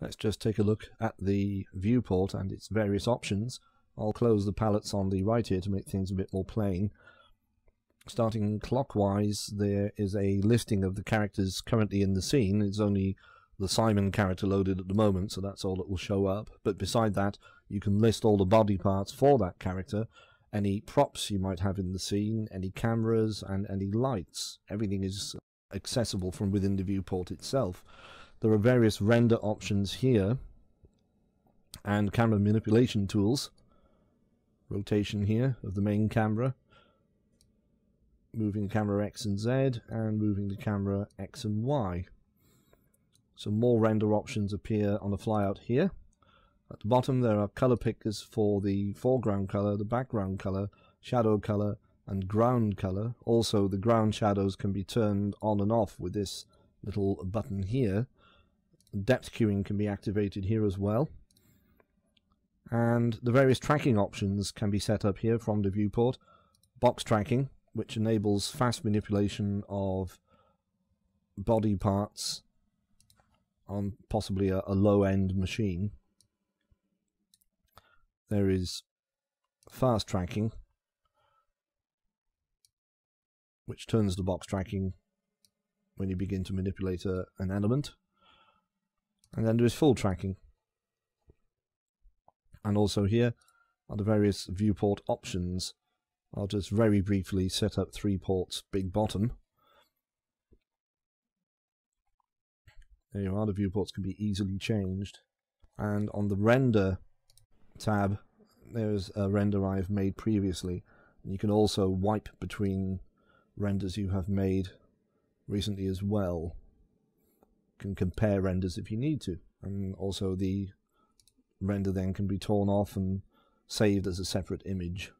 Let's just take a look at the viewport and its various options. I'll close the palettes on the right here to make things a bit more plain. Starting clockwise, there is a listing of the characters currently in the scene. It's only the Simon character loaded at the moment, so that's all that will show up. But beside that, you can list all the body parts for that character, any props you might have in the scene, any cameras, and any lights. Everything is accessible from within the viewport itself. There are various render options here, and camera manipulation tools. Rotation here of the main camera, moving camera X and Z, and moving the camera X and Y. Some more render options appear on the flyout here. At the bottom there are color pickers for the foreground color, the background color, shadow color, and ground color. Also, the ground shadows can be turned on and off with this little button here. Depth queuing can be activated here as well. And the various tracking options can be set up here from the viewport. Box tracking, which enables fast manipulation of body parts on possibly a low-end machine. There is fast tracking, which turns to box tracking when you begin to manipulate an element. And then there is full tracking. And also here are the various viewport options. I'll just very briefly set up 3 ports big bottom. There you are, the viewports can be easily changed. And on the render tab, there's a render I've made previously. And you can also wipe between renders you have made recently as well. You can compare renders if you need to. And also the render then can be torn off and saved as a separate image.